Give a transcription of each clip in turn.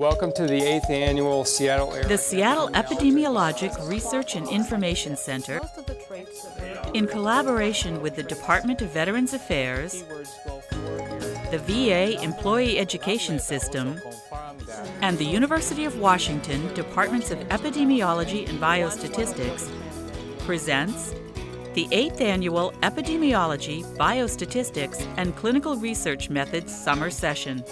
Welcome to the 8th Annual Seattle Area. The Seattle Epidemiologic Research and Information Center, in collaboration with the Department of Veterans Affairs, the VA Employee Education System, and the University of Washington Departments of Epidemiology and Biostatistics, presents the 8th Annual Epidemiology, Biostatistics, and Clinical Research Methods Summer Session.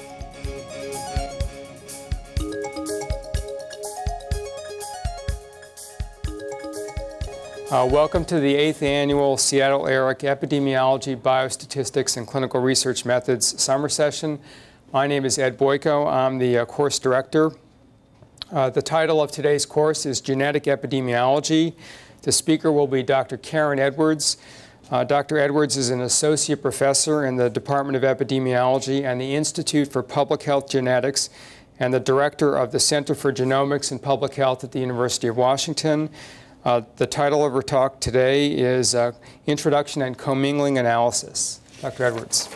Welcome to the 8th Annual Seattle ERIC Epidemiology, Biostatistics, and Clinical Research Methods Summer Session. My name is Ed Boyko. I'm the course director. The title of today's course is Genetic Epidemiology. The speaker will be Dr. Karen Edwards. Dr. Edwards is an associate professor in the Department of Epidemiology and the Institute for Public Health Genetics and the director of the Center for Genomics and Public Health at the University of Washington. The title of her talk today is Introduction and Commingling Analysis. Dr. Edwards.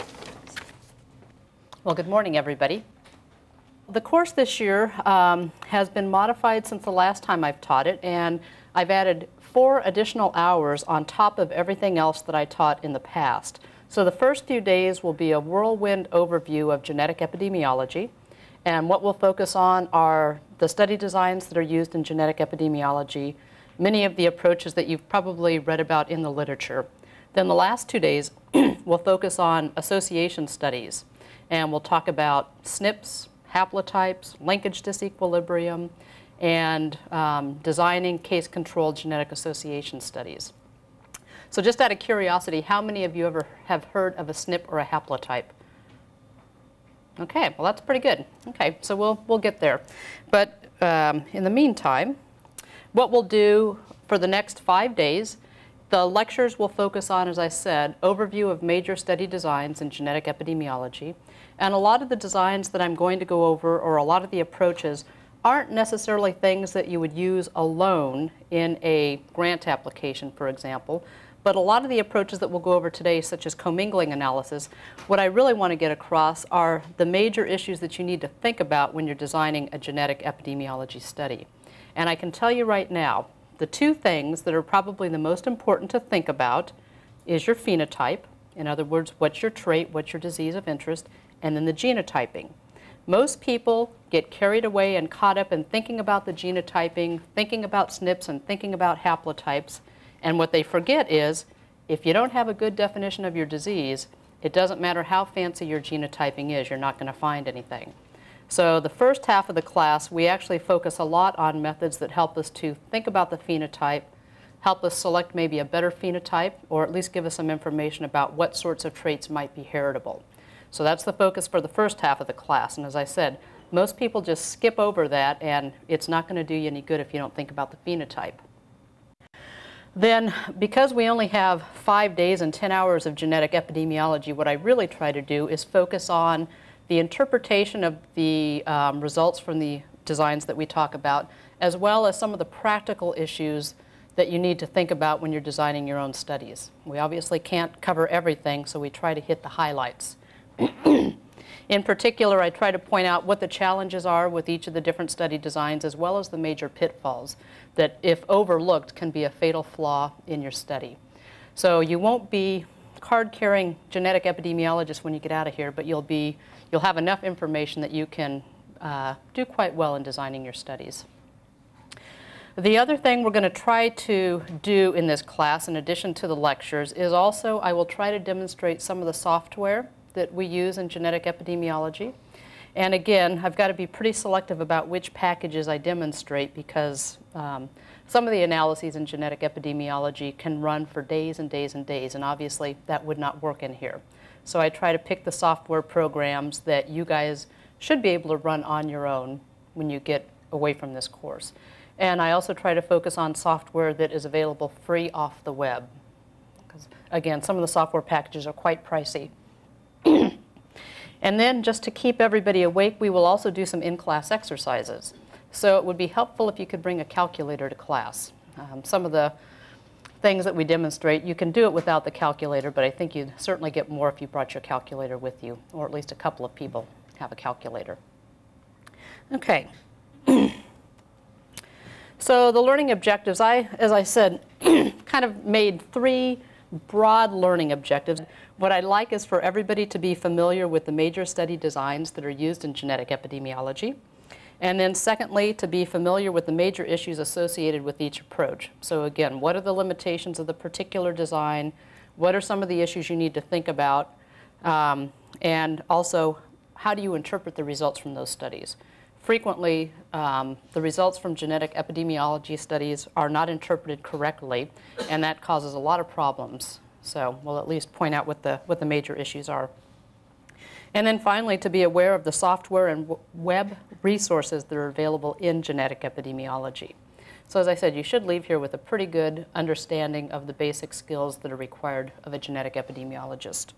Well, good morning, everybody. The course this year has been modified since the last time I've taught it, and I've added 4 additional hours on top of everything else that I taught in the past. So the first few days will be a whirlwind overview of genetic epidemiology, and what we'll focus on are the study designs that are used in genetic epidemiology, many of the approaches that you've probably read about in the literature. Then the last 2 days we'll focus on association studies, and we'll talk about SNPs, haplotypes, linkage disequilibrium, and designing case-controlled genetic association studies. So just out of curiosity, how many of you ever have heard of a SNP or a haplotype? Okay, well, that's pretty good. Okay, so we'll get there. But in the meantime, what we'll do for the next 5 days, the lectures will focus on, as I said, overview of major study designs in genetic epidemiology. And a lot of the designs that I'm going to go over, or a lot of the approaches, aren't necessarily things that you would use alone in a grant application, for example. But a lot of the approaches that we'll go over today, such as commingling analysis, what I really want to get across are the major issues that you need to think about when you're designing a genetic epidemiology study. And I can tell you right now, the 2 things that are probably the most important to think about is your phenotype, in other words, what's your trait, what's your disease of interest, and then the genotyping. Most people get carried away and caught up in thinking about the genotyping, thinking about SNPs, and thinking about haplotypes, and what they forget is, if you don't have a good definition of your disease, it doesn't matter how fancy your genotyping is, you're not going to find anything. So the first half of the class, we actually focus a lot on methods that help us to think about the phenotype, help us select maybe a better phenotype, or at least give us some information about what sorts of traits might be heritable. So that's the focus for the first half of the class. And as I said, most people just skip over that, and it's not going to do you any good if you don't think about the phenotype. Then, because we only have 5 days and 10 hours of genetic epidemiology, what I really try to do is focus on the interpretation of the results from the designs that we talk about, as well as some of the practical issues that you need to think about when you're designing your own studies. We obviously can't cover everything, so we try to hit the highlights. In particular, I try to point out what the challenges are with each of the different study designs, as well as the major pitfalls that, if overlooked, can be a fatal flaw in your study. So you won't be card-carrying genetic epidemiologist when you get out of here, but you'll have enough information that you can do quite well in designing your studies. The other thing we're going to try to do in this class, in addition to the lectures, is also I will try to demonstrate some of the software that we use in genetic epidemiology. And again, I've got to be pretty selective about which packages I demonstrate, because some of the analyses in genetic epidemiology can run for days and days and days, and obviously that would not work in here. So I try to pick the software programs that you guys should be able to run on your own when you get away from this course. And I also try to focus on software that is available free off the web, because again, some of the software packages are quite pricey. And then, just to keep everybody awake, we will also do some in-class exercises. So it would be helpful if you could bring a calculator to class. Some of the things that we demonstrate, you can do it without the calculator, but I think you'd certainly get more if you brought your calculator with you, or at least a couple of people have a calculator. Okay. So the learning objectives, as I said, kind of made three broad learning objectives. What I'd like is for everybody to be familiar with the major study designs that are used in genetic epidemiology. And then secondly, to be familiar with the major issues associated with each approach. So again, what are the limitations of the particular design? What are some of the issues you need to think about? And also, how do you interpret the results from those studies? Frequently, the results from genetic epidemiology studies are not interpreted correctly, and that causes a lot of problems. So we'll at least point out what the major issues are. And then finally, to be aware of the software and web resources that are available in genetic epidemiology. So as I said, you should leave here with a pretty good understanding of the basic skills that are required of a genetic epidemiologist.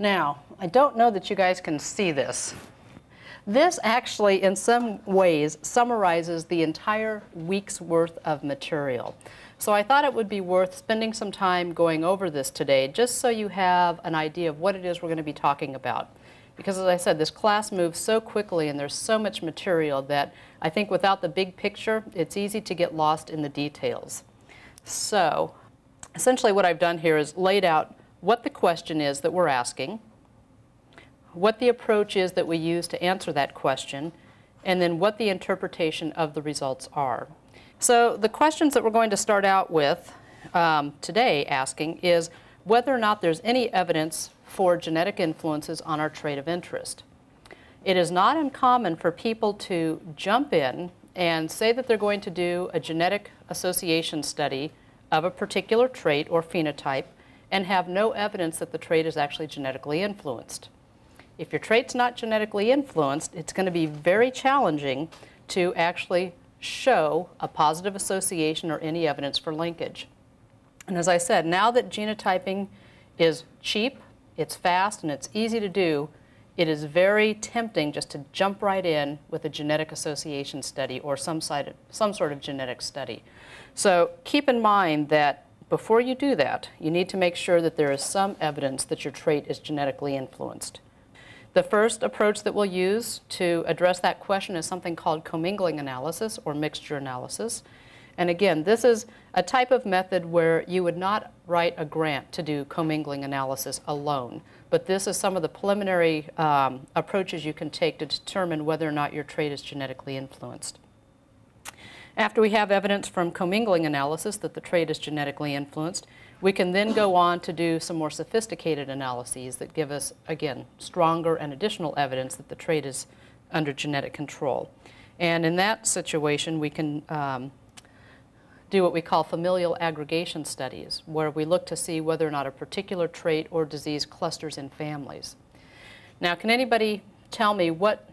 Now, I don't know that you guys can see this. This actually, in some ways, summarizes the entire week's worth of material. So I thought it would be worth spending some time going over this today, just so you have an idea of what it is we're going to be talking about. Because as I said, this class moves so quickly and there's so much material that I think without the big picture, it's easy to get lost in the details. So essentially what I've done here is laid out what the question is that we're asking, what the approach is that we use to answer that question, and then what the interpretation of the results are. So the questions that we're going to start out with today asking is whether or not there's any evidence for genetic influences on our trait of interest. It is not uncommon for people to jump in and say that they're going to do a genetic association study of a particular trait or phenotype and have no evidence that the trait is actually genetically influenced. If your trait's not genetically influenced, it's going to be very challenging to actually show a positive association or any evidence for linkage. And as I said, now that genotyping is cheap, it's fast, and it's easy to do, it is very tempting just to jump right in with a genetic association study or some sort of genetic study. So keep in mind that before you do that, you need to make sure that there is some evidence that your trait is genetically influenced. The first approach that we'll use to address that question is something called commingling analysis or mixture analysis. And again, this is a type of method where you would not write a grant to do commingling analysis alone. But this is some of the preliminary approaches you can take to determine whether or not your trait is genetically influenced. After we have evidence from commingling analysis that the trait is genetically influenced, we can then go on to do some more sophisticated analyses that give us, again, stronger and additional evidence that the trait is under genetic control. And in that situation, we can do what we call familial aggregation studies, where we look to see whether or not a particular trait or disease clusters in families. Now, can anybody tell me what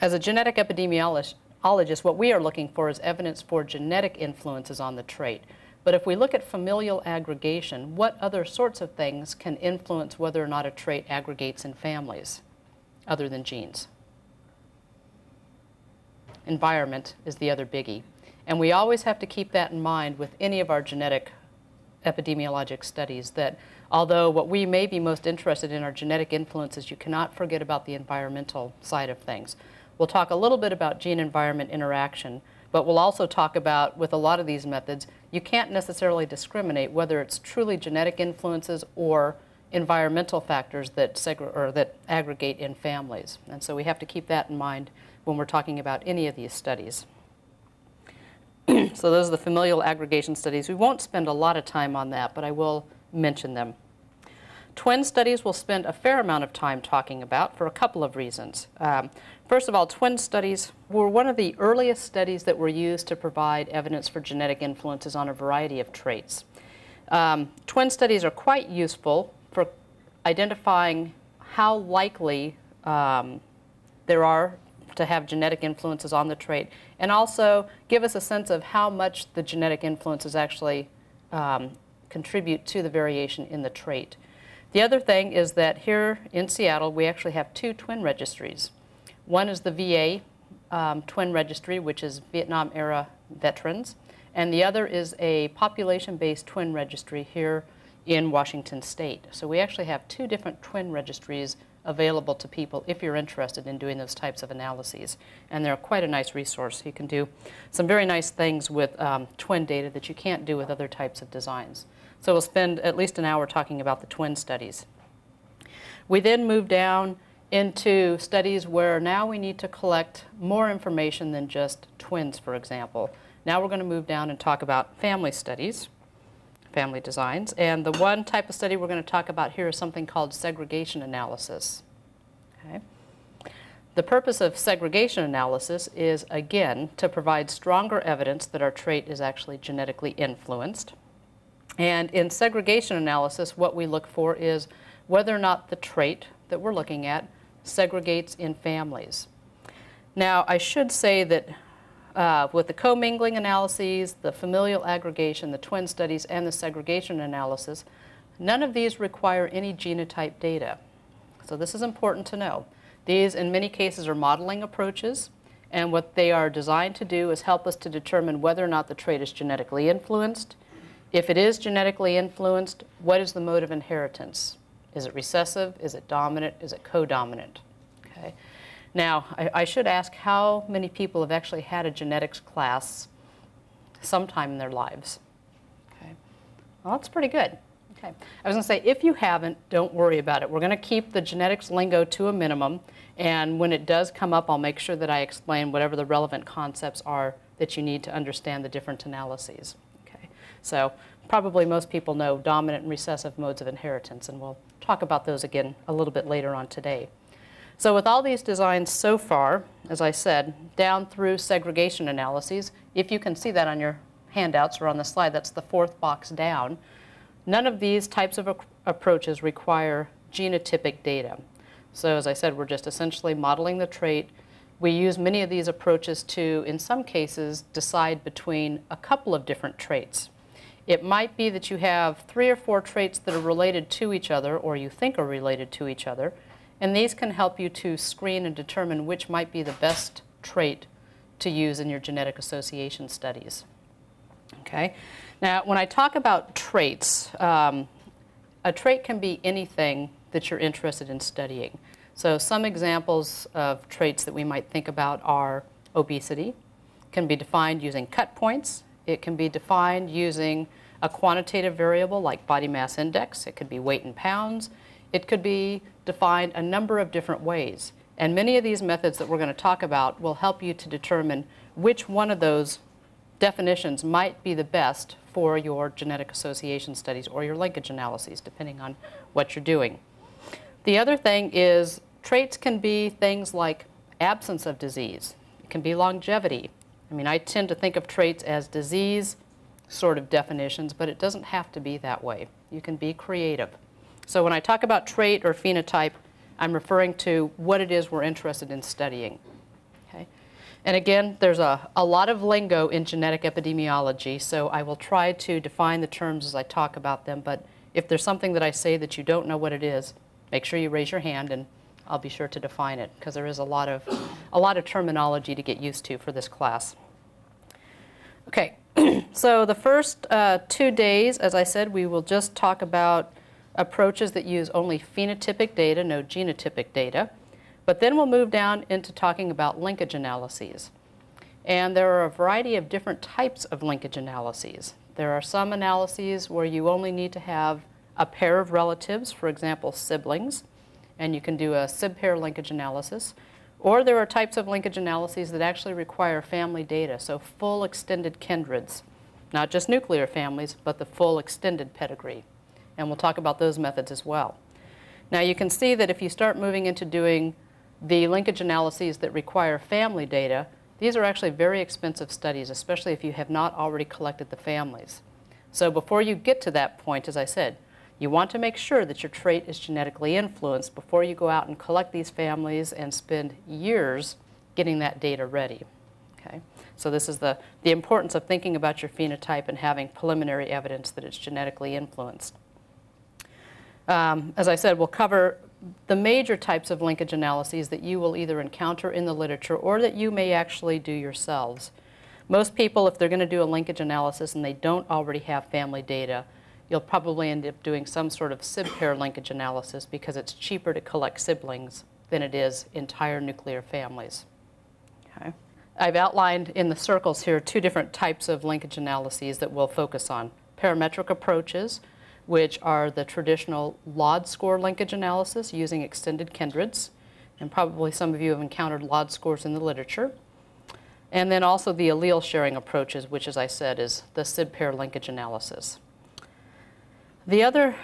as a genetic epidemiologist, what we are looking for is evidence for genetic influences on the trait. But if we look at familial aggregation, what other sorts of things can influence whether or not a trait aggregates in families other than genes? Environment is the other biggie. And we always have to keep that in mind with any of our genetic epidemiologic studies, that although what we may be most interested in are genetic influences, you cannot forget about the environmental side of things. We'll talk a little bit about gene-environment interaction, but we'll also talk about, with a lot of these methods, you can't necessarily discriminate whether it's truly genetic influences or environmental factors that aggregate in families. And so we have to keep that in mind when we're talking about any of these studies. So those are the familial aggregation studies. We won't spend a lot of time on that, but I will mention them. Twin studies we'll spend a fair amount of time talking about for a couple of reasons. First of all, twin studies were one of the earliest studies that were used to provide evidence for genetic influences on a variety of traits. Twin studies are quite useful for identifying how likely there are to have genetic influences on the trait, and also give us a sense of how much the genetic influences actually contribute to the variation in the trait. The other thing is that here in Seattle, we actually have two twin registries. One is the VA twin registry, which is Vietnam-era veterans, and the other is a population-based twin registry here in Washington State. So we actually have two different twin registries available to people if you're interested in doing those types of analyses. And they're quite a nice resource. You can do some very nice things with twin data that you can't do with other types of designs. So we'll spend at least an hour talking about the twin studies. We then move down into studies where now we need to collect more information than just twins, for example. Now we're going to move down and talk about family studies, family designs. And the one type of study we're going to talk about here is something called segregation analysis. Okay. The purpose of segregation analysis is, again, to provide stronger evidence that our trait is actually genetically influenced. And in segregation analysis, what we look for is whether or not the trait that we're looking at segregates in families. Now, I should say that with the commingling analyses, the familial aggregation, the twin studies, and the segregation analysis, none of these require any genotype data. So this is important to know. These, in many cases, are modeling approaches, and what they are designed to do is help us to determine whether or not the trait is genetically influenced. If it is genetically influenced, what is the mode of inheritance? Is it recessive? Is it dominant? Is it codominant? Okay. Now, I should ask how many people have actually had a genetics class sometime in their lives? Okay. Well, that's pretty good. Okay. I was going to say, if you haven't, don't worry about it. We're going to keep the genetics lingo to a minimum, and when it does come up, I'll make sure that I explain whatever the relevant concepts are that you need to understand the different analyses. Okay. So probably most people know dominant and recessive modes of inheritance, and we'll talk about those again a little bit later on today. So with all these designs so far, as I said, down through segregation analyses, if you can see that on your handouts or on the slide, that's the fourth box down, none of these types of approaches require genotypic data. So as I said, we're just essentially modeling the trait. We use many of these approaches to, in some cases, decide between a couple of different traits. It might be that you have 3 or 4 traits that are related to each other or you think are related to each other. And these can help you to screen and determine which might be the best trait to use in your genetic association studies. Okay. Now, when I talk about traits, a trait can be anything that you're interested in studying. So some examples of traits that we might think about are obesity. Can be defined using cut points. It can be defined using a quantitative variable like body mass index. It could be weight in pounds. It could be defined a number of different ways. And many of these methods that we're going to talk about will help you to determine which one of those definitions might be the best for your genetic association studies or your linkage analyses, depending on what you're doing. The other thing is traits can be things like absence of disease. It can be longevity. I mean, I tend to think of traits as disease sort of definitions, but it doesn't have to be that way. You can be creative. So when I talk about trait or phenotype, I'm referring to what it is we're interested in studying. Okay? And again, there's a lot of lingo in genetic epidemiology, so I will try to define the terms as I talk about them. But if there's something that I say that you don't know what it is, make sure you raise your hand, and I'll be sure to define it, because there is a lot of terminology to get used to for this class. Okay, so the first 2 days, as I said, we will just talk about approaches that use only phenotypic data, no genotypic data. But then we'll move down into talking about linkage analyses. And there are a variety of different types of linkage analyses. There are some analyses where you only need to have a pair of relatives, for example, siblings, and you can do a sib-pair linkage analysis. Or there are types of linkage analyses that actually require family data, so full extended kindreds, not just nuclear families, but the full extended pedigree. And we'll talk about those methods as well. Now, you can see that if you start moving into doing the linkage analyses that require family data, these are actually very expensive studies, especially if you have not already collected the families. So before you get to that point, as I said, you want to make sure that your trait is genetically influenced before you go out and collect these families and spend years getting that data ready. Okay? So this is the importance of thinking about your phenotype and having preliminary evidence that it's genetically influenced. As I said, we'll cover the major types of linkage analyses that you will either encounter in the literature or that you may actually do yourselves. Most people, if they're going to do a linkage analysis and they don't already have family data, you'll probably end up doing some sort of sib-pair linkage analysis because it's cheaper to collect siblings than it is entire nuclear families. Okay. I've outlined in the circles here two different types of linkage analyses that we'll focus on. Parametric approaches, which are the traditional LOD score linkage analysis using extended kindreds. And probably some of you have encountered LOD scores in the literature. And then also the allele sharing approaches, which, as I said, is the sib-pair linkage analysis. The other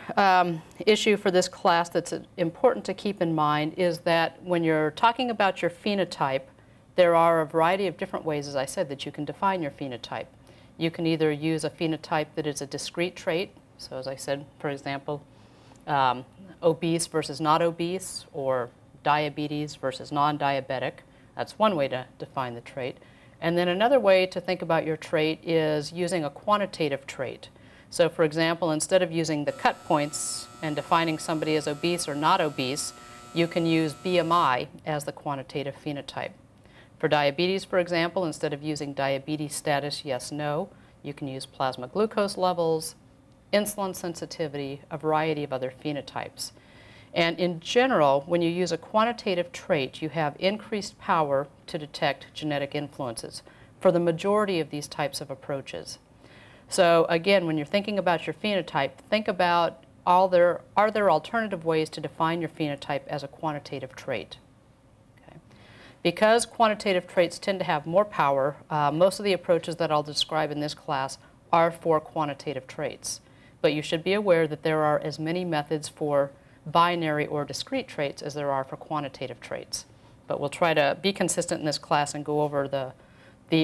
issue for this class that's important to keep in mind is that when you're talking about your phenotype, there are a variety of different ways, as I said, that you can define your phenotype. You can either use a phenotype that is a discrete trait. So as I said, for example, obese versus not obese, or diabetes versus non-diabetic. That's one way to define the trait. And then another way to think about your trait is using a quantitative trait. So for example, instead of using the cut points and defining somebody as obese or not obese, you can use BMI as the quantitative phenotype. For diabetes, for example, instead of using diabetes status, yes, no, you can use plasma glucose levels, insulin sensitivity, a variety of other phenotypes. And in general, when you use a quantitative trait, you have increased power to detect genetic influences for the majority of these types of approaches. So again, when you're thinking about your phenotype, think about are there alternative ways to define your phenotype as a quantitative trait? Because quantitative traits tend to have more power, most of the approaches that I'll describe in this class are for quantitative traits. But you should be aware that there are as many methods for binary or discrete traits as there are for quantitative traits. But we'll try to be consistent in this class and go over the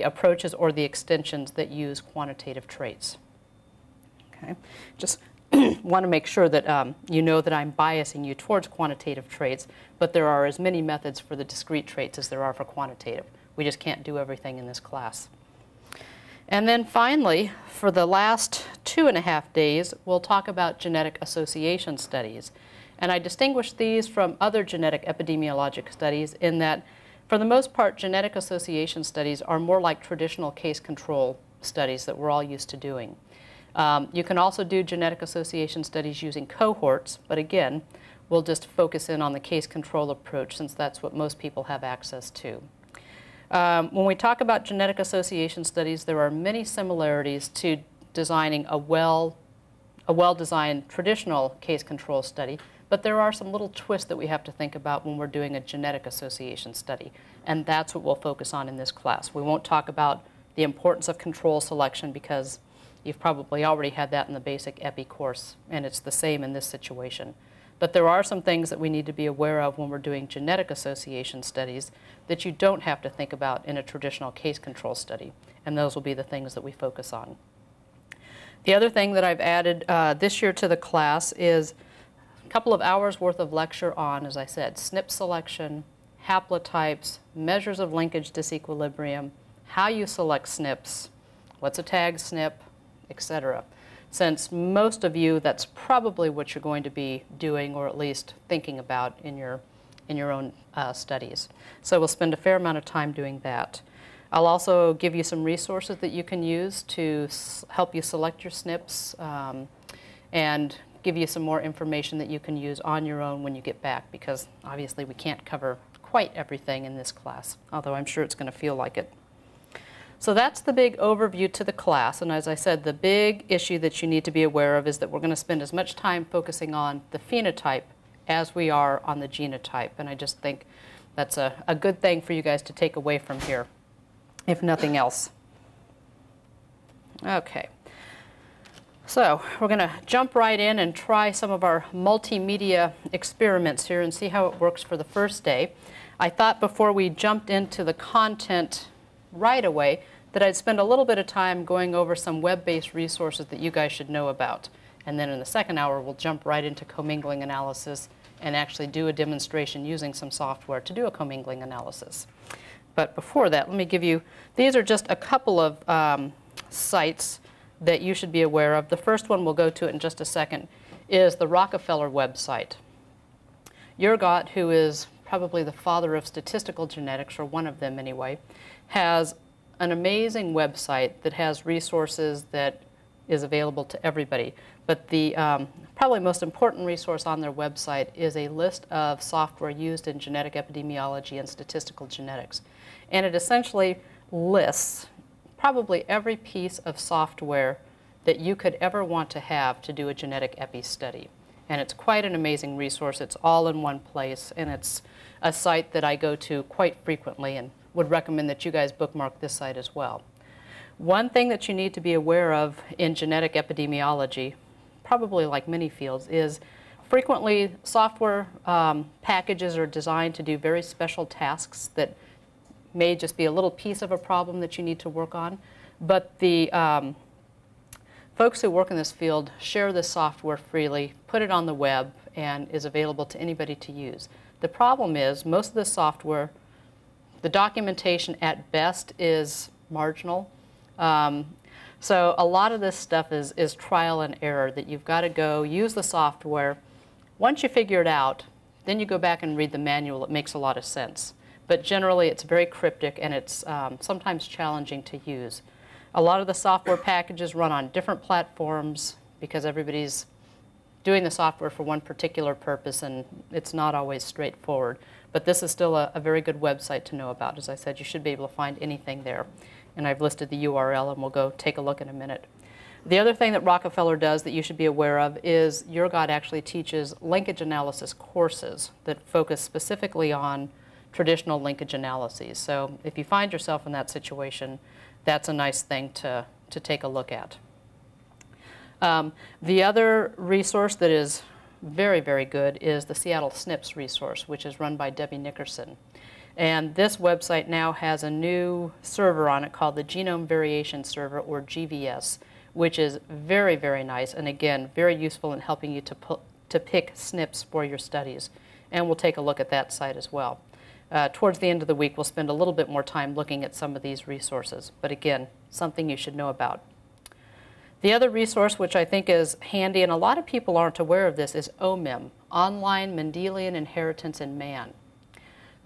approaches or the extensions that use quantitative traits. Okay. Just want to make sure that you know that I'm biasing you towards quantitative traits, but there are as many methods for the discrete traits as there are for quantitative. We just can't do everything in this class. And then finally, for the last 2.5 days, we'll talk about genetic association studies. And I distinguish these from other genetic epidemiologic studies in that, for the most part, genetic association studies are more like traditional case control studies that we're all used to doing. You can also do genetic association studies using cohorts, but again, we'll just focus in on the case control approach since that's what most people have access to. When we talk about genetic association studies, there are many similarities to designing a well-designed traditional case control study, but there are some little twists that we have to think about when we're doing a genetic association study, and that's what we'll focus on in this class. We won't talk about the importance of control selection because you've probably already had that in the basic epi course, and it's the same in this situation. But there are some things that we need to be aware of when we're doing genetic association studies that you don't have to think about in a traditional case control study, and those will be the things that we focus on. The other thing that I've added this year to the class is a couple of hours worth of lecture on, as I said, SNP selection, haplotypes, measures of linkage disequilibrium, how you select SNPs, what's a tag SNP, etc. Since most of you, that's probably what you're going to be doing or at least thinking about in your own studies. So we'll spend a fair amount of time doing that. I'll also give you some resources that you can use to help you select your SNPs and give you some more information that you can use on your own when you get back, because obviously we can't cover quite everything in this class, although I'm sure it's going to feel like it. So that's the big overview to the class, and as I said, the big issue that you need to be aware of is that we're going to spend as much time focusing on the phenotype as we are on the genotype, and I just think that's a good thing for you guys to take away from here, if nothing else. Okay, so we're going to jump right in and try some of our multimedia experiments here and see how it works for the first day. I thought before we jumped into the content right away that I'd spend a little bit of time going over some web-based resources that you guys should know about. And then in the second hour, we'll jump right into commingling analysis and actually do a demonstration using some software to do a commingling analysis. But before that, let me give you, these are just a couple of sites that you should be aware of. The first one, we'll go to it in just a second, is the Rockefeller website. Yurgat, who is probably the father of statistical genetics, or one of them anyway, has an amazing website that has resources that is available to everybody. But the probably most important resource on their website is a list of software used in genetic epidemiology and statistical genetics. And it essentially lists probably every piece of software that you could ever want to have to do a genetic epi study. And it's quite an amazing resource. It's all in one place, and it's a site that I go to quite frequently and would recommend that you guys bookmark this site as well. One thing that you need to be aware of in genetic epidemiology, probably like many fields, is frequently software packages are designed to do very special tasks that may just be a little piece of a problem that you need to work on. But the folks who work in this field share this software freely, put it on the web, and is available to anybody to use. The problem is most of the software, the documentation at best is marginal. So a lot of this stuff is trial and error, that you've got to go use the software. Once you figure it out, then you go back and read the manual. It makes a lot of sense. But generally, it's very cryptic, and it's sometimes challenging to use. A lot of the software packages run on different platforms because everybody's doing the software for one particular purpose, and it's not always straightforward. But this is still a very good website to know about. As I said, you should be able to find anything there. And I've listed the URL, and we'll go take a look in a minute. The other thing that Rockefeller does that you should be aware of is Yurgat actually teaches linkage analysis courses that focus specifically on traditional linkage analyses. So if you find yourself in that situation, that's a nice thing to take a look at. The other resource that is very, very good is the Seattle SNPs resource, which is run by Debbie Nickerson. And this website now has a new server on it called the Genome Variation Server, or GVS, which is very, very nice, and again, very useful in helping you to pick SNPs for your studies. And we'll take a look at that site as well. Towards the end of the week, we'll spend a little bit more time looking at some of these resources. But again, something you should know about. The other resource, which I think is handy, and a lot of people aren't aware of this, is OMIM, Online Mendelian Inheritance in Man.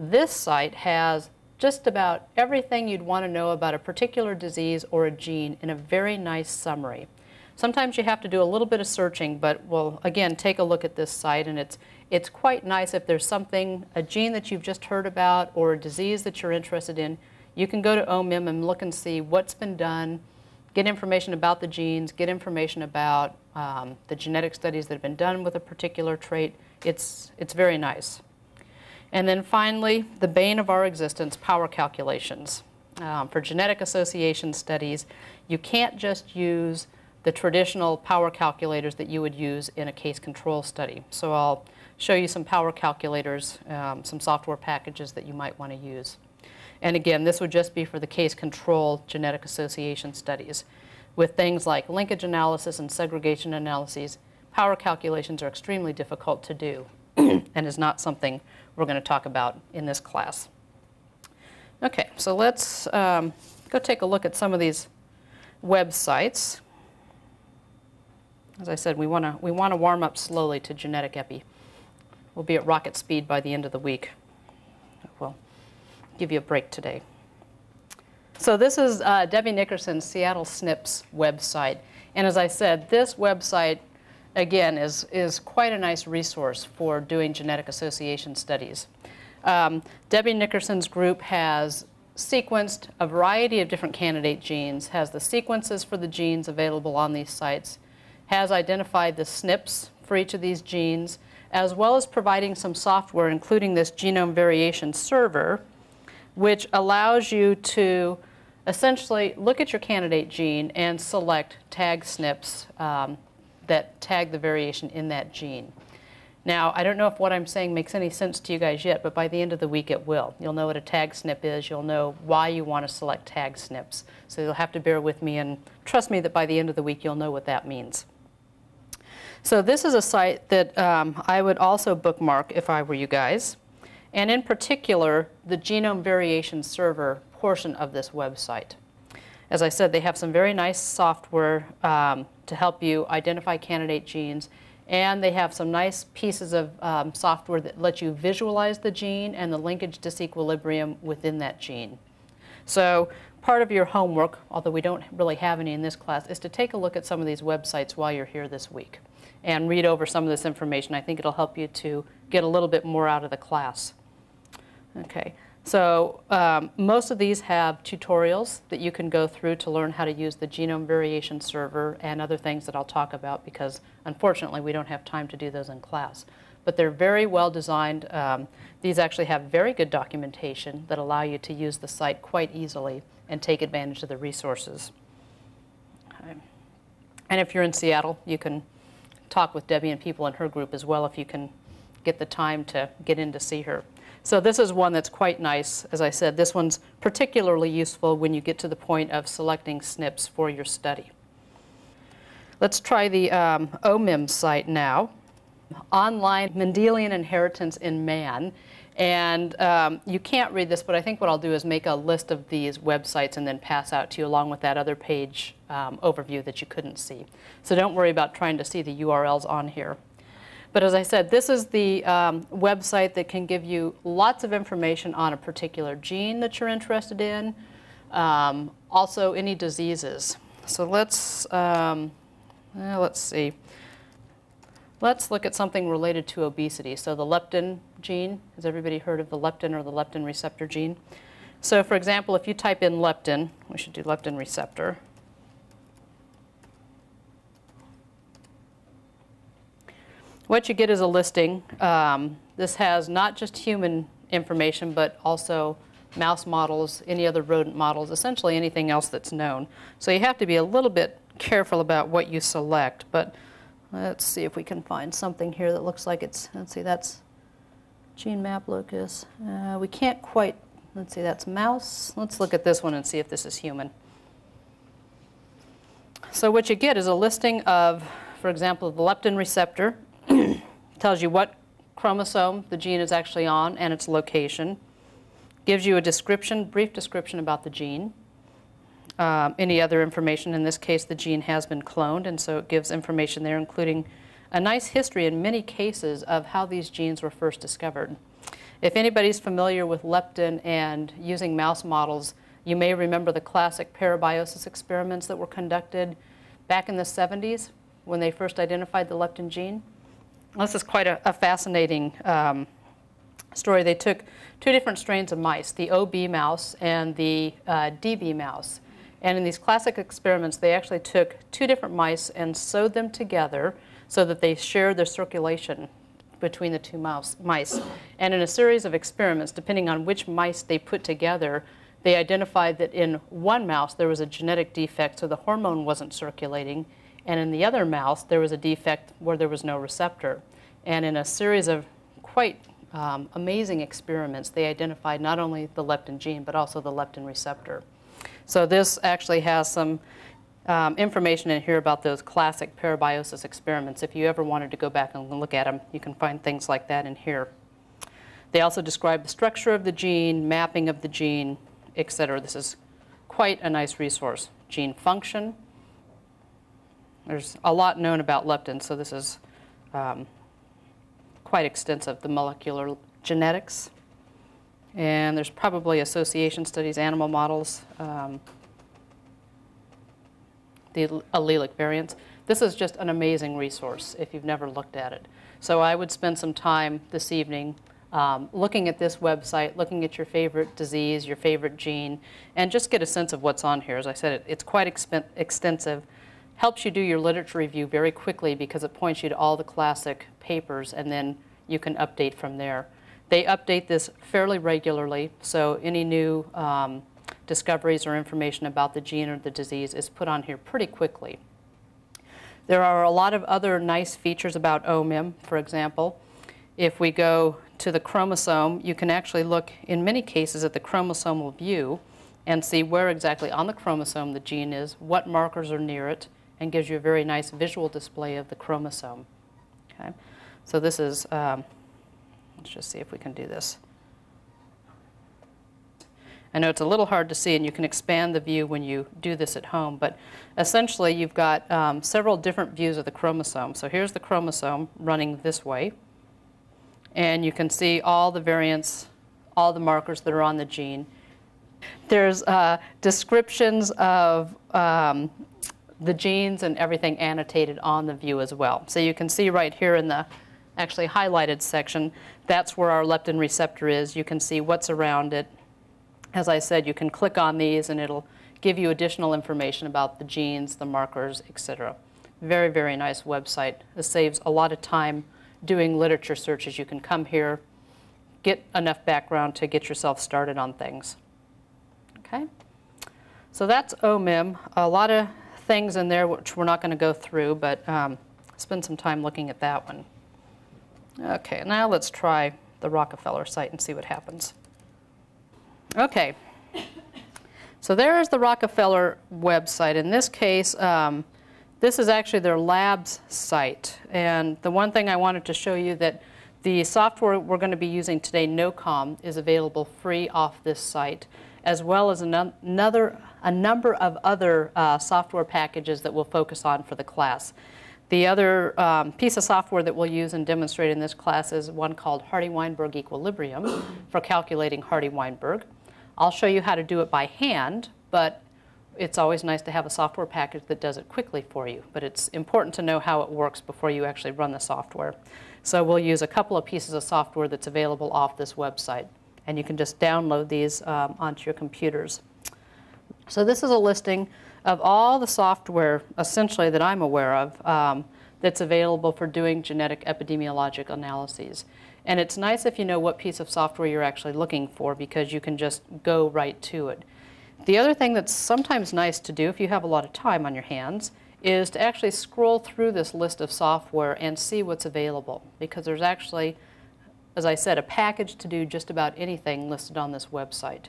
This site has just about everything you'd want to know about a particular disease or a gene in a very nice summary. Sometimes you have to do a little bit of searching, but we'll, again, take a look at this site, and it's quite nice if there's something, a gene that you've just heard about or a disease that you're interested in. You can go to OMIM and look and see what's been done, get information about the genes, get information about the genetic studies that have been done with a particular trait. It's very nice. And then finally, the bane of our existence, power calculations. For genetic association studies, you can't just use the traditional power calculators that you would use in a case control study. So I'll show you some power calculators, some software packages that you might want to use. And again, this would just be for the case control genetic association studies. With things like linkage analysis and segregation analyses, power calculations are extremely difficult to do and is not something we're going to talk about in this class. Okay, so let's go take a look at some of these websites. As I said, we want to warm up slowly to genetic epi. We'll be at rocket speed by the end of the week. We'll give you a break today. So this is Debbie Nickerson's Seattle SNPs website. And as I said, this website, again, is quite a nice resource for doing genetic association studies. Debbie Nickerson's group has sequenced a variety of different candidate genes, has the sequences for the genes available on these sites, has identified the SNPs for each of these genes, as well as providing some software, including this Genome Variation Server, which allows you to essentially look at your candidate gene and select tag SNPs that tag the variation in that gene. Now, I don't know if what I'm saying makes any sense to you guys yet, but by the end of the week it will. You'll know what a tag SNP is. You'll know why you want to select tag SNPs. So you'll have to bear with me, and trust me that by the end of the week you'll know what that means. So this is a site that I would also bookmark if I were you guys, and in particular, the Genome Variation Server portion of this website. As I said, they have some very nice software to help you identify candidate genes, and they have some nice pieces of software that let you visualize the gene and the linkage disequilibrium within that gene. So part of your homework, although we don't really have any in this class, is to take a look at some of these websites while you're here this week and read over some of this information. I think it'll help you to get a little bit more out of the class. Okay, so most of these have tutorials that you can go through to learn how to use the Genome Variation Server and other things that I'll talk about, because unfortunately we don't have time to do those in class. But they're very well designed. These actually have very good documentation that allow you to use the site quite easily and take advantage of the resources. Okay. And if you're in Seattle, you can talk with Debbie and people in her group as well if you can get the time to get in to see her. So this is one that's quite nice. As I said, this one's particularly useful when you get to the point of selecting SNPs for your study. Let's try the OMIM site now. Online Mendelian Inheritance in Man. And you can't read this, but I think what I'll do is make a list of these websites and then pass out to you along with that other page overview that you couldn't see. So don't worry about trying to see the URLs on here. But as I said, this is the website that can give you lots of information on a particular gene that you're interested in, also any diseases. So let's see. Let's look at something related to obesity. So the leptin gene, has everybody heard of the leptin or the leptin receptor gene? So for example, if you type in leptin, we should do leptin receptor. What you get is a listing. This has not just human information, but also mouse models, any other rodent models, essentially anything else that's known. So you have to be a little bit careful about what you select. But let's see if we can find something here that looks like it's, let's see, that's gene map locus. We can't quite, let's see, that's mouse. Let's look at this one and see if this is human. So what you get is a listing of, for example, the leptin receptor. Tells you what chromosome the gene is actually on and its location. Gives you a description, brief description about the gene. Any other information. In this case, the gene has been cloned, and so it gives information there, including a nice history in many cases of how these genes were first discovered. If anybody's familiar with leptin and using mouse models, you may remember the classic parabiosis experiments that were conducted back in the 70s when they first identified the leptin gene. This is quite a fascinating story. They took two different strains of mice, the OB mouse and the DB mouse. And in these classic experiments, they actually took two different mice and sewed them together so that they shared their circulation between the two mice. And in a series of experiments, depending on which mice they put together, they identified that in one mouse there was a genetic defect, so the hormone wasn't circulating. And in the other mouse, there was a defect where there was no receptor. And in a series of quite amazing experiments, they identified not only the leptin gene, but also the leptin receptor. So this actually has some information in here about those classic parabiosis experiments. If you ever wanted to go back and look at them, you can find things like that in here. They also describe the structure of the gene, mapping of the gene, et cetera. This is quite a nice resource. Gene function. There's a lot known about leptin, so this is quite extensive, the molecular genetics. And there's probably association studies, animal models, the allelic variants. This is just an amazing resource if you've never looked at it. So I would spend some time this evening looking at this website, looking at your favorite disease, your favorite gene, and just get a sense of what's on here. As I said, it's quite extensive. Helps you do your literature review very quickly because it points you to all the classic papers, and then you can update from there. They update this fairly regularly, so any new discoveries or information about the gene or the disease is put on here pretty quickly. There are a lot of other nice features about OMIM, for example. If we go to the chromosome, you can actually look in many cases at the chromosomal view and see where exactly on the chromosome the gene is, what markers are near it, and gives you a very nice visual display of the chromosome. Okay, so this is, let's just see if we can do this. I know it's a little hard to see, and you can expand the view when you do this at home, but essentially you've got several different views of the chromosome. So here's the chromosome running this way, and you can see all the variants, all the markers that are on the gene, There's descriptions of the genes and everything annotated on the view as well. So you can see right here in the actually highlighted section, that's where our leptin receptor is. You can see what's around it. As I said, you can click on these and it'll give you additional information about the genes, the markers, etc. Very, very nice website. This saves a lot of time doing literature searches. You can come here, get enough background to get yourself started on things. Okay, so that's OMIM. A lot of things in there which we're not going to go through, but spend some time looking at that one. Okay, now let's try the Rockefeller site and see what happens. Okay, so there is the Rockefeller website. In this case, this is actually their lab's site. And the one thing I wanted to show you that the software we're going to be using today, NOCOM, is available free off this site, as well as a number of other software packages that we'll focus on for the class. The other piece of software that we'll use and demonstrate in this class is one called Hardy-Weinberg Equilibrium for calculating Hardy-Weinberg. I'll show you how to do it by hand, but it's always nice to have a software package that does it quickly for you. But it's important to know how it works before you actually run the software. So we'll use a couple of pieces of software that's available off this website. And you can just download these onto your computers. So this is a listing of all the software, essentially, that I'm aware of that's available for doing genetic epidemiologic analyses. And it's nice if you know what piece of software you're actually looking for, because you can just go right to it. The other thing that's sometimes nice to do if you have a lot of time on your hands is to actually scroll through this list of software and see what's available, because there's actually, as I said, a package to do just about anything listed on this website.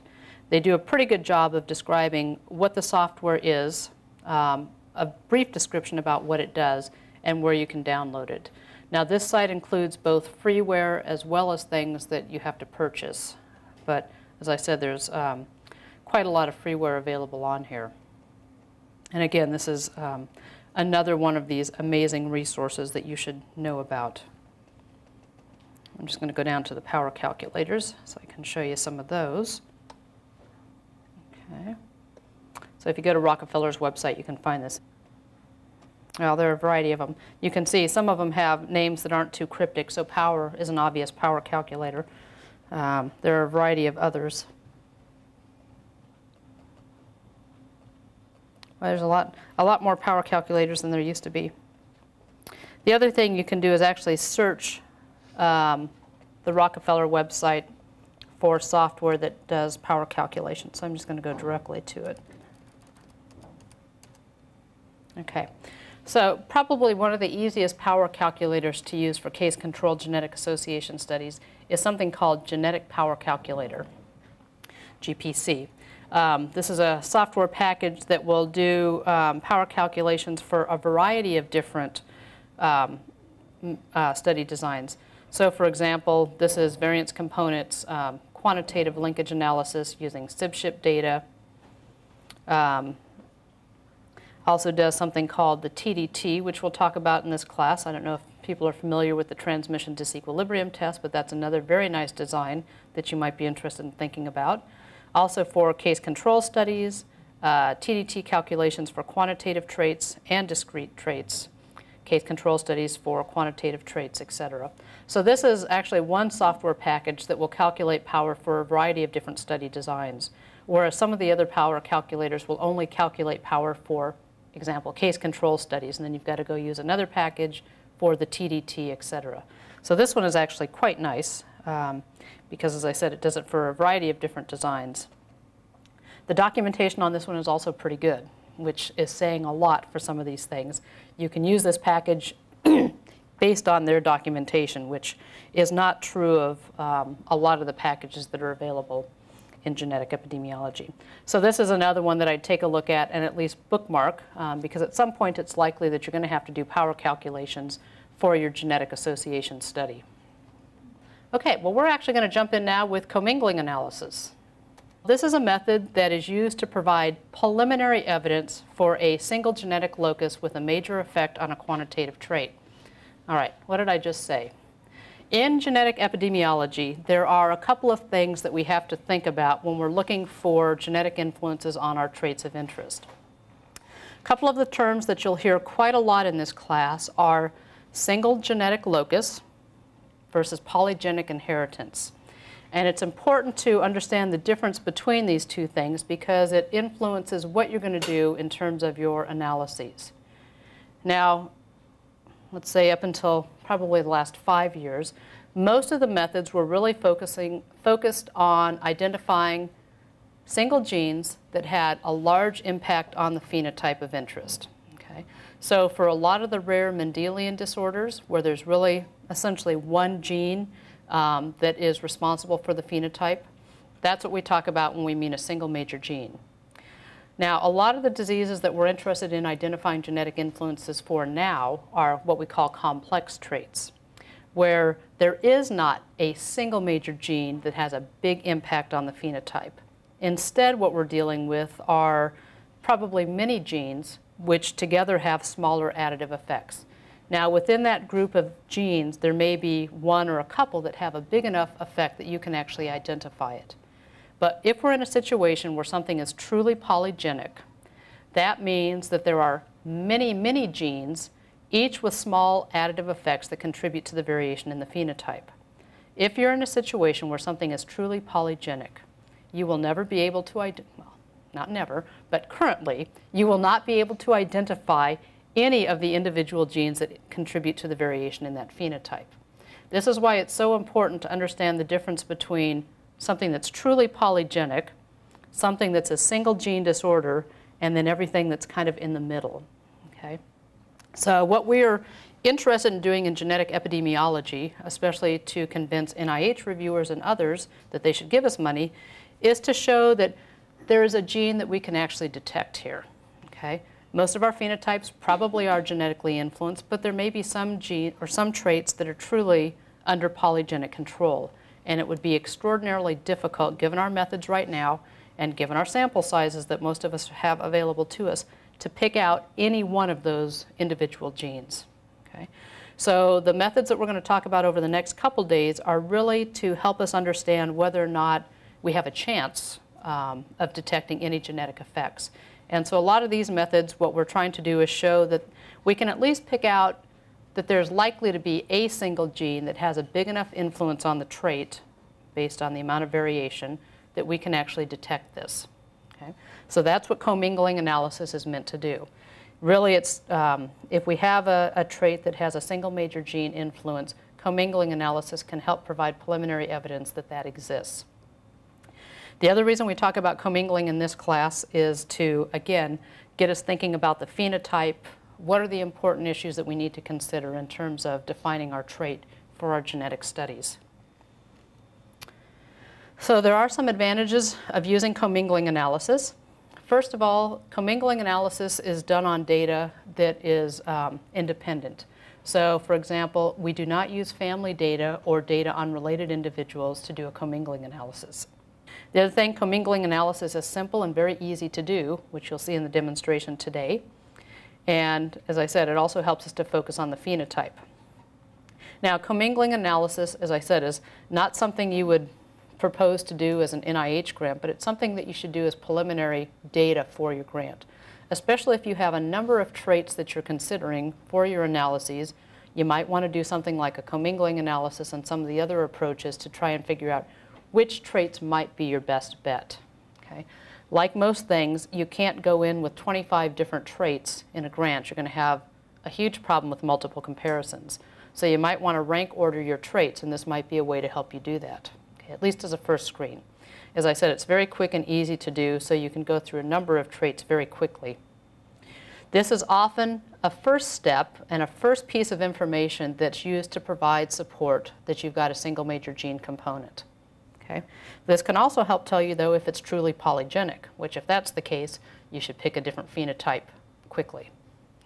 They do a pretty good job of describing what the software is, a brief description about what it does, and where you can download it. Now, this site includes both freeware as well as things that you have to purchase. But as I said, there's quite a lot of freeware available on here. And again, this is another one of these amazing resources that you should know about. I'm just going to go down to the power calculators so I can show you some of those. Okay. So if you go to Rockefeller's website, you can find this. Well, there are a variety of them. You can see some of them have names that aren't too cryptic, so power is an obvious power calculator. There are a variety of others. Well, there's a lot more power calculators than there used to be. The other thing you can do is actually search the Rockefeller website for software that does power calculation. So I'm just going to go directly to it. Okay. So probably one of the easiest power calculators to use for case-controlled genetic association studies is something called Genetic Power Calculator, GPC. This is a software package that will do power calculations for a variety of different study designs. So for example, this is variance components, quantitative linkage analysis using SIB-SHP data. Also does something called the TDT, which we'll talk about in this class. I don't know if people are familiar with the transmission disequilibrium test, but that's another very nice design that you might be interested in thinking about. Also for case control studies, TDT calculations for quantitative traits and discrete traits, case control studies for quantitative traits, etc. So this is actually one software package that will calculate power for a variety of different study designs, whereas some of the other power calculators will only calculate power for, example, case control studies, and then you've got to go use another package for the TDT, etc. So this one is actually quite nice because, as I said, it does it for a variety of different designs. The documentation on this one is also pretty good, which is saying a lot for some of these things. You can use this package based on their documentation, which is not true of a lot of the packages that are available in genetic epidemiology. So this is another one that I'd take a look at and at least bookmark, because at some point it's likely that you're going to have to do power calculations for your genetic association study. Okay, well, we're actually going to jump in now with commingling analysis. This is a method that is used to provide preliminary evidence for a single genetic locus with a major effect on a quantitative trait. All right, what did I just say? In genetic epidemiology, there are a couple of things that we have to think about when we're looking for genetic influences on our traits of interest. A couple of the terms that you'll hear quite a lot in this class are single genetic locus versus polygenic inheritance. And it's important to understand the difference between these two things because it influences what you're going to do in terms of your analyses. Now, let's say up until probably the last 5 years, most of the methods were really focused on identifying single genes that had a large impact on the phenotype of interest. Okay? So for a lot of the rare Mendelian disorders, where there's really essentially one gene that is responsible for the phenotype, that's what we talk about when we mean a single major gene. Now, a lot of the diseases that we're interested in identifying genetic influences for now are what we call complex traits, where there is not a single major gene that has a big impact on the phenotype. Instead, what we're dealing with are probably many genes, which together have smaller additive effects. Now, within that group of genes, there may be one or a couple that have a big enough effect that you can actually identify it. But if we're in a situation where something is truly polygenic, that means that there are many, many genes, each with small additive effects that contribute to the variation in the phenotype. If you're in a situation where something is truly polygenic, you will never be able to, well, not never, but currently, you will not be able to identify any of the individual genes that contribute to the variation in that phenotype. This is why it's so important to understand the difference between something that's truly polygenic, something that's a single gene disorder, and then everything that's kind of in the middle. Okay? So what we are interested in doing in genetic epidemiology, especially to convince NIH reviewers and others that they should give us money, is to show that there is a gene that we can actually detect here. Okay? Most of our phenotypes probably are genetically influenced, but there may be some gene or some traits that are truly under polygenic control. And it would be extraordinarily difficult, given our methods right now and given our sample sizes that most of us have available to us, to pick out any one of those individual genes. Okay? So the methods that we're going to talk about over the next couple days are really to help us understand whether or not we have a chance of detecting any genetic effects. And so a lot of these methods, what we're trying to do is show that we can at least pick out that there's likely to be a single gene that has a big enough influence on the trait based on the amount of variation that we can actually detect this. Okay? So that's what commingling analysis is meant to do. Really, it's if we have a trait that has a single major gene influence, commingling analysis can help provide preliminary evidence that that exists. The other reason we talk about commingling in this class is to, again, get us thinking about the phenotype. What are the important issues that we need to consider in terms of defining our trait for our genetic studies? So there are some advantages of using commingling analysis. First of all, commingling analysis is done on data that is independent. So for example, we do not use family data or data on related individuals to do a commingling analysis. The other thing, commingling analysis is simple and very easy to do, which you'll see in the demonstration today. And as I said, it also helps us to focus on the phenotype. Now, commingling analysis, as I said, is not something you would propose to do as an NIH grant, but it's something that you should do as preliminary data for your grant, especially if you have a number of traits that you're considering for your analyses. You might want to do something like a commingling analysis and some of the other approaches to try and figure out which traits might be your best bet. Okay? Like most things, you can't go in with 25 different traits in a grant. You're going to have a huge problem with multiple comparisons. So you might want to rank order your traits, and this might be a way to help you do that, okay, at least as a first screen. As I said, it's very quick and easy to do, so you can go through a number of traits very quickly. This is often a first step and a first piece of information that's used to provide support that you've got a single major gene component. Okay. This can also help tell you, though, if it's truly polygenic, which if that's the case, you should pick a different phenotype quickly.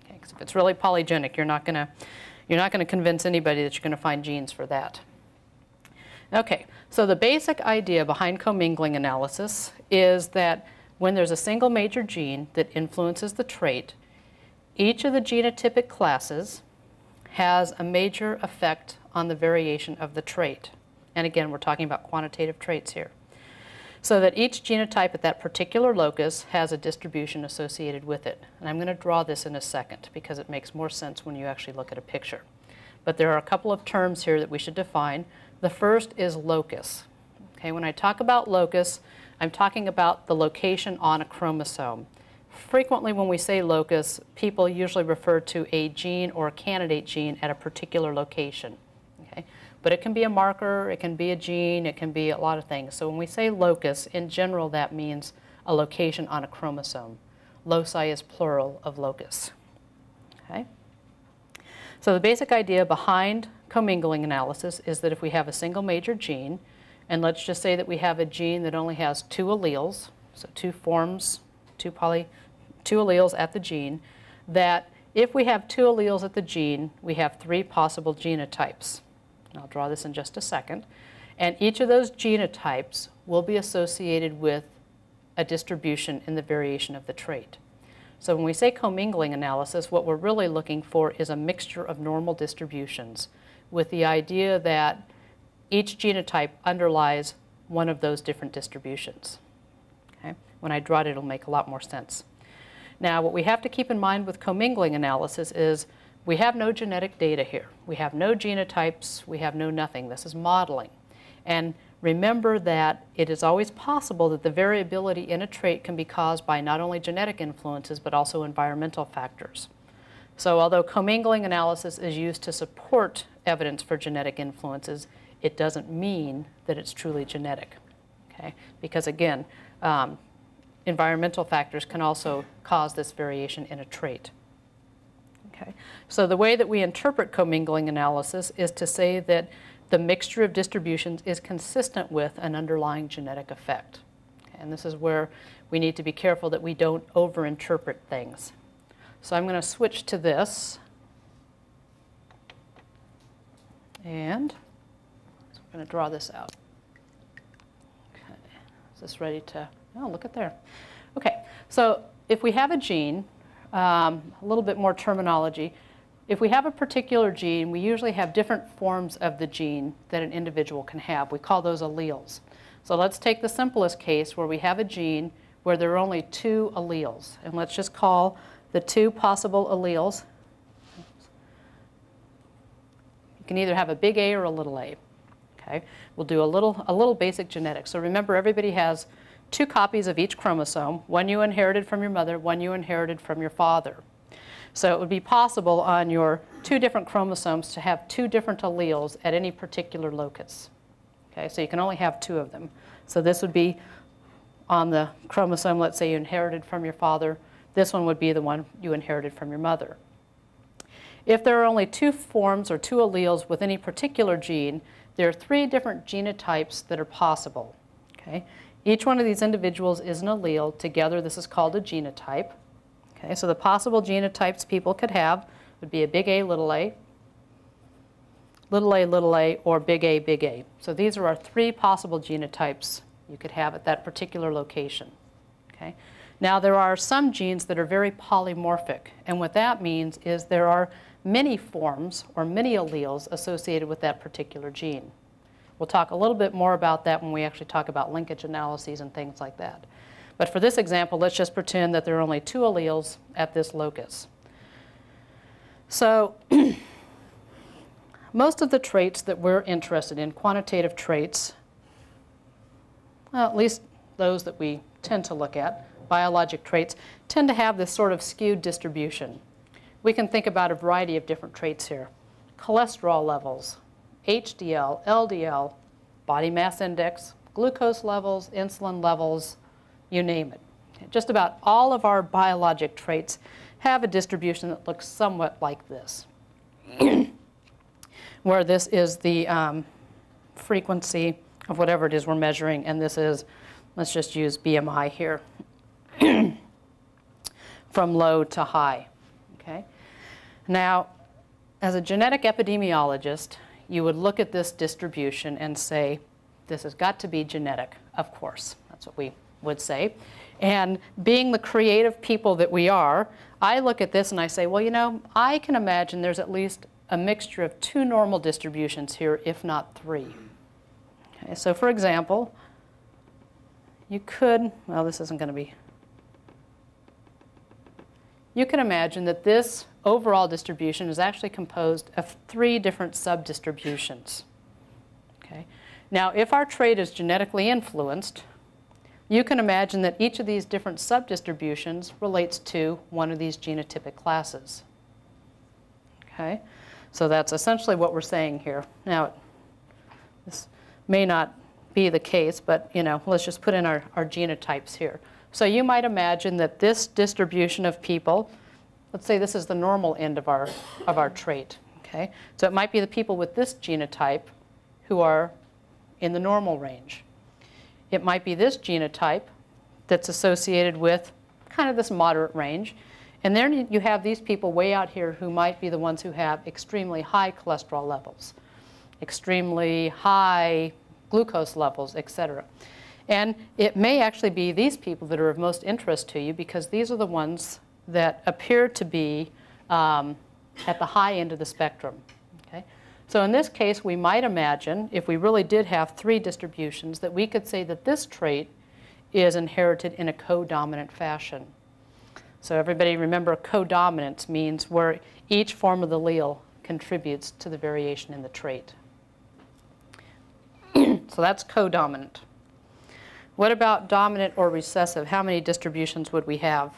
Okay, 'cause if it's really polygenic, you're not going to convince anybody that you're going to find genes for that. Okay, so the basic idea behind commingling analysis is that when there's a single major gene that influences the trait, each of the genotypic classes has a major effect on the variation of the trait. And again, we're talking about quantitative traits here. So that each genotype at that particular locus has a distribution associated with it. And I'm going to draw this in a second because it makes more sense when you actually look at a picture. But there are a couple of terms here that we should define. The first is locus. Okay, when I talk about locus, I'm talking about the location on a chromosome. Frequently when we say locus, people usually refer to a gene or a candidate gene at a particular location. Okay? But it can be a marker, it can be a gene, it can be a lot of things. So when we say locus, in general that means a location on a chromosome. Loci is plural of locus. Okay? So the basic idea behind commingling analysis is that if we have a single major gene, and let's just say that we have a gene that only has two alleles, so two forms, two alleles at the gene, that if we have two alleles at the gene, we have three possible genotypes. And I'll draw this in just a second. And each of those genotypes will be associated with a distribution in the variation of the trait. So when we say commingling analysis, what we're really looking for is a mixture of normal distributions with the idea that each genotype underlies one of those different distributions. Okay? When I draw it, it'll make a lot more sense. Now, what we have to keep in mind with commingling analysis is we have no genetic data here. We have no genotypes. We have no nothing. This is modeling. And remember that it is always possible that the variability in a trait can be caused by not only genetic influences, but also environmental factors. So although commingling analysis is used to support evidence for genetic influences, it doesn't mean that it's truly genetic. Okay? Because again, environmental factors can also cause this variation in a trait. Okay. So the way that we interpret commingling analysis is to say that the mixture of distributions is consistent with an underlying genetic effect. Okay. And this is where we need to be careful that we don't overinterpret things. So I'm going to switch to this. And so I'm going to draw this out. Okay. Is this ready to? Oh, look at there. Okay. So if we have a gene, a little bit more terminology. If we have a particular gene, we usually have different forms of the gene that an individual can have. We call those alleles. So let's take the simplest case where we have a gene where there are only two alleles. And let's just call the two possible alleles. You can either have a big A or a little a. Okay? We'll do a little basic genetics. So remember, everybody has two copies of each chromosome, one you inherited from your mother, one you inherited from your father. So it would be possible on your two different chromosomes to have two different alleles at any particular locus. Okay, so you can only have two of them. So this would be on the chromosome, let's say you inherited from your father. This one would be the one you inherited from your mother. If there are only two forms or two alleles with any particular gene, there are three different genotypes that are possible. Okay? Each one of these individuals is an allele. Together, this is called a genotype. Okay, so the possible genotypes people could have would be a big A, little a, little a, little a, or big A, big A. So these are our three possible genotypes you could have at that particular location. Okay? Now, there are some genes that are very polymorphic. And what that means is there are many forms or many alleles associated with that particular gene. We'll talk a little bit more about that when we actually talk about linkage analyses and things like that. But for this example, let's just pretend that there are only two alleles at this locus. So most of the traits that we're interested in, quantitative traits, well, at least those that we tend to look at, biologic traits, tend to have this sort of skewed distribution. We can think about a variety of different traits here. Cholesterol levels, HDL, LDL, body mass index, glucose levels, insulin levels, you name it. Just about all of our biologic traits have a distribution that looks somewhat like this, where this is the frequency of whatever it is we're measuring, and this is, let's just use BMI here, from low to high. Okay? Now, as a genetic epidemiologist, you would look at this distribution and say, this has got to be genetic, of course. That's what we would say. And being the creative people that we are, I look at this and I say, well, you know, I can imagine there's at least a mixture of two normal distributions here, if not three. Okay, so for example, you could, well, this isn't going to be, you can imagine that this overall distribution is actually composed of three different subdistributions. Okay? Now, if our trait is genetically influenced, you can imagine that each of these different subdistributions relates to one of these genotypic classes. Okay? So that's essentially what we're saying here. Now, this may not be the case, but you know, let's just put in our genotypes here. So you might imagine that this distribution of people, let's say this is the normal end of our trait. Okay? So it might be the people with this genotype who are in the normal range. It might be this genotype that's associated with kind of this moderate range. And then you have these people way out here who might be the ones who have extremely high cholesterol levels, extremely high glucose levels, et cetera. And it may actually be these people that are of most interest to you because these are the ones that appear to be at the high end of the spectrum. Okay? So in this case, we might imagine, if we really did have three distributions, that we could say that this trait is inherited in a codominant fashion. So everybody remember, codominance means where each form of the allele contributes to the variation in the trait. So that's codominant. What about dominant or recessive? How many distributions would we have?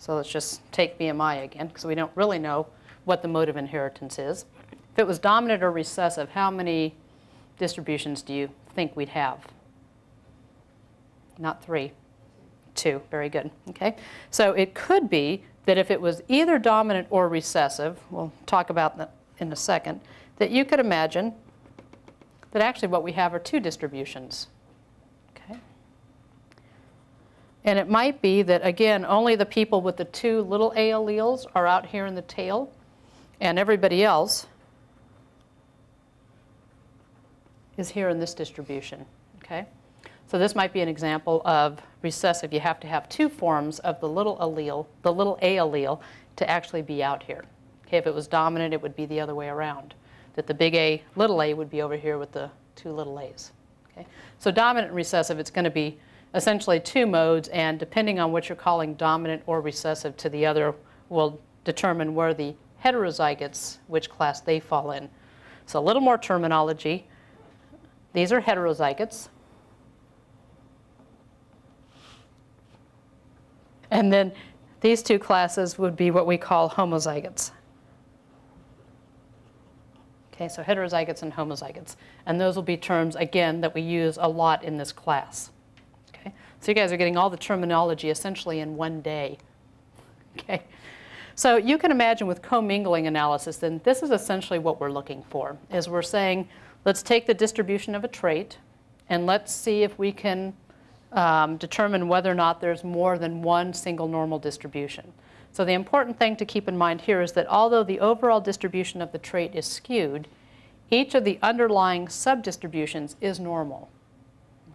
So let's just take BMI again, because we don't really know what the mode of inheritance is. If it was dominant or recessive, how many distributions do you think we'd have? Not three. Two. Very good. Okay. So it could be that if it was either dominant or recessive, we'll talk about that in a second, that you could imagine that actually what we have are two distributions. Okay. And it might be that, again, only the people with the two little a alleles are out here in the tail, and everybody else is here in this distribution. Okay. So this might be an example of recessive. You have to have two forms of the little allele, the little a allele, to actually be out here. Okay, if it was dominant, it would be the other way around, that the big A, little a would be over here with the two little a's. Okay? So dominant and recessive, it's going to be essentially two modes, and depending on what you're calling dominant or recessive to the other will determine where the heterozygotes, which class they fall in. So a little more terminology. These are heterozygotes. And then these two classes would be what we call homozygotes. Okay, so heterozygotes and homozygotes. And those will be terms, again, that we use a lot in this class. Okay, so you guys are getting all the terminology essentially in one day. Okay, so you can imagine with commingling analysis, then this is essentially what we're looking for, is we're saying, let's take the distribution of a trait, and let's see if we can determine whether or not there's more than one single normal distribution. So the important thing to keep in mind here is that although the overall distribution of the trait is skewed, each of the underlying subdistributions is normal.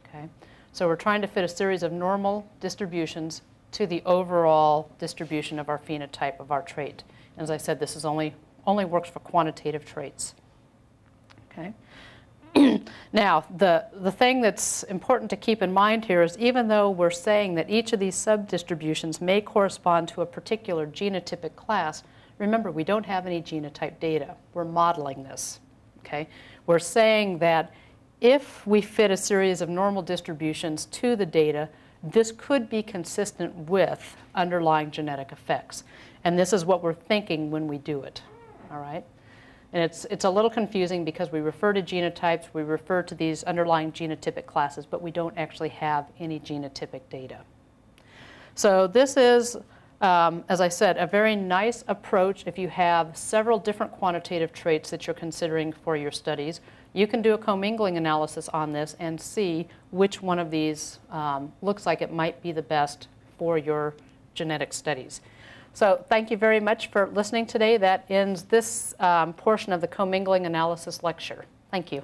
Okay? So we're trying to fit a series of normal distributions to the overall distribution of our phenotype of our trait. And as I said, this is only works for quantitative traits. Okay? Now, the thing that's important to keep in mind here is even though we're saying that each of these subdistributions may correspond to a particular genotypic class, remember, we don't have any genotype data. We're modeling this. Okay? We're saying that if we fit a series of normal distributions to the data, this could be consistent with underlying genetic effects. And this is what we're thinking when we do it. All right? And it's a little confusing because we refer to genotypes, we refer to these underlying genotypic classes, but we don't actually have any genotypic data. So this is, as I said, a very nice approach if you have several different quantitative traits that you're considering for your studies. You can do a commingling analysis on this and see which one of these looks like it might be the best for your genetic studies. So thank you very much for listening today. That ends this portion of the commingling analysis lecture. Thank you.